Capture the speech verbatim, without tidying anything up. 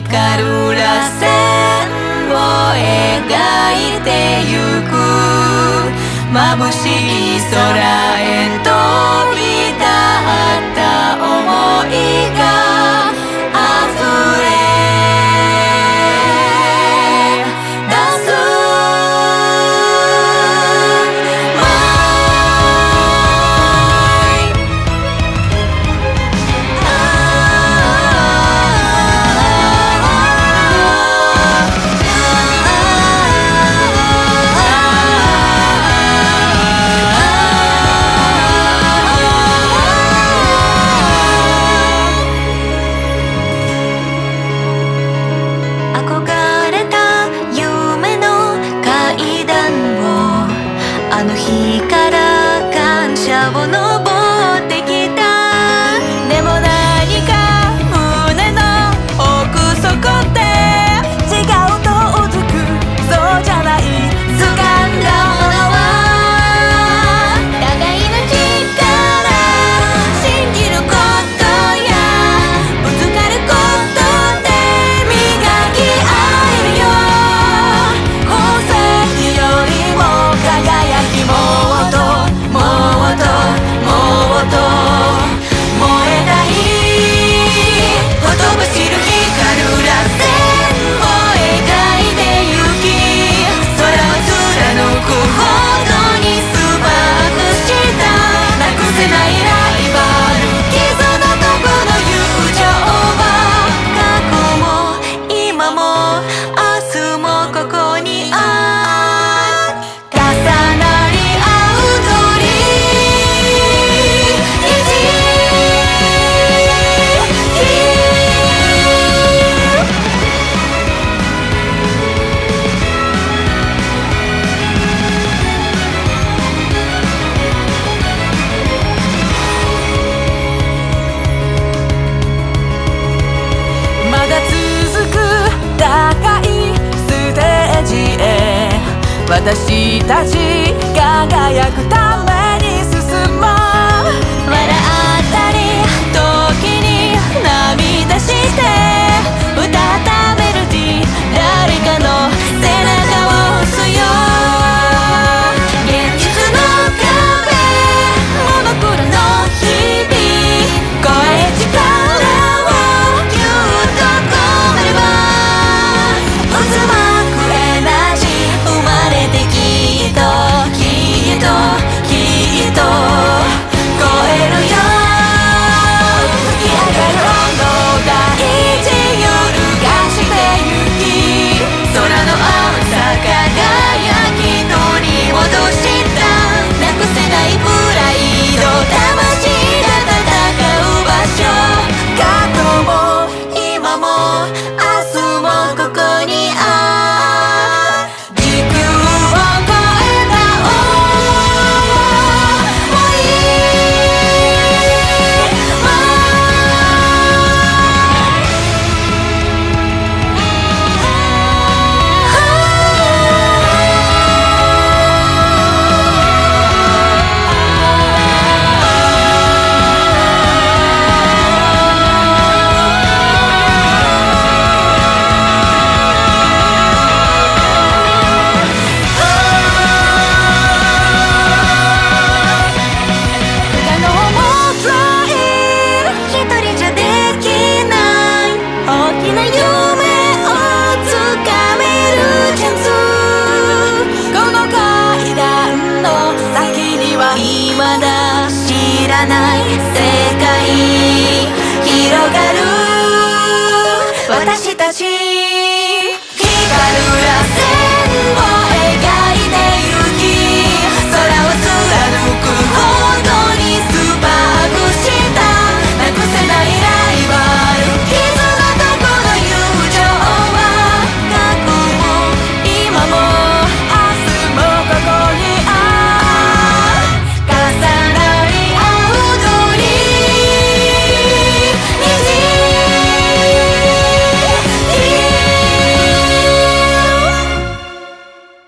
光るらせんを描いてゆく」「眩しい空へ飛び立った想いがあふれ出す」「My憧れた夢の階段をあの日から感謝を登ってきた」「でも何か胸の奥底で違うとうずくそうじゃない」「掴んだものは互いの力」「信じることやぶつかることで磨き合えるよ」「宝石よりも輝きもっともっともっと燃えたい」「ほとばしる光るらせんを描いてゆき」「空は貫くほどにスパークした」「なくせないライバル」「絆とこの友情は過去も今も明日もここにある」「重なり合う鳥」「虹」まだ続く高いステージへ私たち輝くために進もう笑ったり時に涙して歌ったメロディー誰かの背中を押すよ現実の壁モノクロの日々声力をぎゅっと込めれば渦巻くエナジー生まれてきっときっときっと超えるよ吹き上がる温度が一夜がしてゆき空の青さ輝き取り戻したなくせないプライド魂が戦う場所過去も今も明日もここにある時空を超えた想い My「他のもつらい一人じゃできない」「大きな夢をつかめるチャンス」「この階段の先には未だ知らない世界広がる」